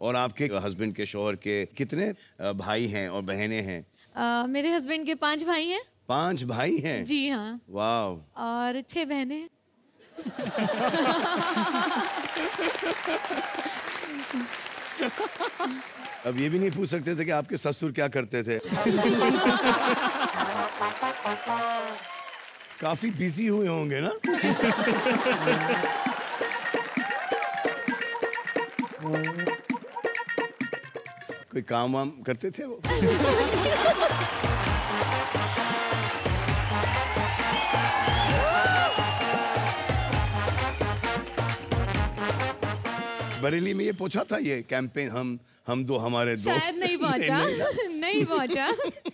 और आपके हस्बैंड के शोहर के कितने भाई हैं और बहनें हैं? मेरे हस्बैंड के 5 भाई हैं। 5 भाई हैं? जी हाँ। वाह। और 6 बहनें हैं। अब ये भी नहीं पूछ सकते थे कि आपके ससुर क्या करते थे? काफी बिजी हुए होंगे ना? कोई काम वाम करते थे वो? बरेली में ये पहुंचा था ये कैंपेन हम दो हमारे दो? शायद नहीं पहुंचा। नहीं पहुंचा।